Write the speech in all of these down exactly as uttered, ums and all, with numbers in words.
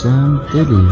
Sam Teddy.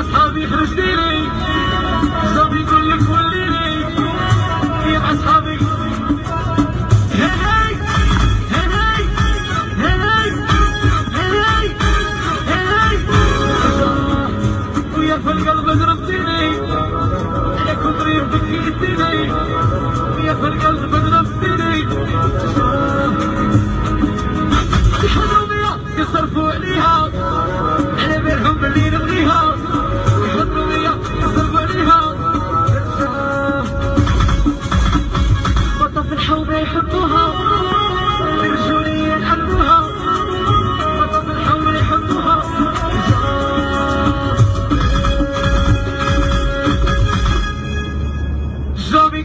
أصحابي خرج ديري زوبي يقول لك وليلي كيف أصحابي هاي هاي هاي هاي هاي هاي ويا في القلب ضربتيني على كتري بكيتيني ويا في القلب ضربتيني يحضروني يصرفوا عليها على بالهم باللي نبغيها Yo me